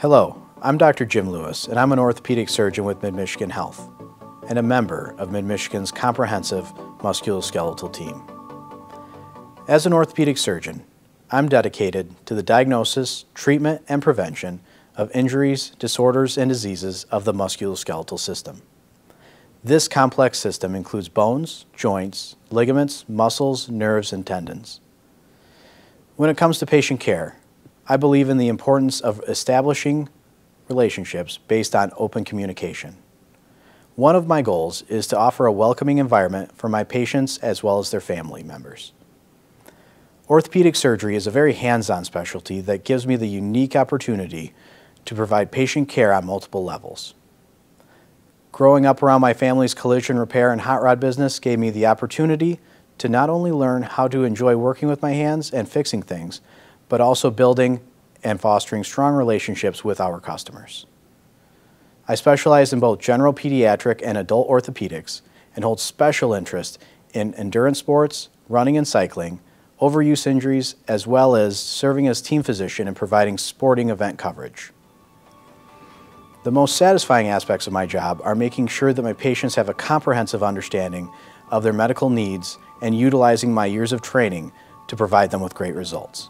Hello, I'm Dr. Jim Lewis, and I'm an orthopedic surgeon with MidMichigan Health and a member of MidMichigan's comprehensive musculoskeletal team. As an orthopedic surgeon, I'm dedicated to the diagnosis, treatment, and prevention of injuries, disorders, and diseases of the musculoskeletal system. This complex system includes bones, joints, ligaments, muscles, nerves, and tendons. When it comes to patient care, I believe in the importance of establishing relationships based on open communication. One of my goals is to offer a welcoming environment for my patients as well as their family members. Orthopedic surgery is a very hands-on specialty that gives me the unique opportunity to provide patient care on multiple levels. Growing up around my family's collision repair and hot rod business gave me the opportunity to not only learn how to enjoy working with my hands and fixing things, but also building and fostering strong relationships with our customers. I specialize in both general pediatric and adult orthopedics and hold special interest in endurance sports, running and cycling, overuse injuries, as well as serving as team physician and providing sporting event coverage. The most satisfying aspects of my job are making sure that my patients have a comprehensive understanding of their medical needs and utilizing my years of training to provide them with great results.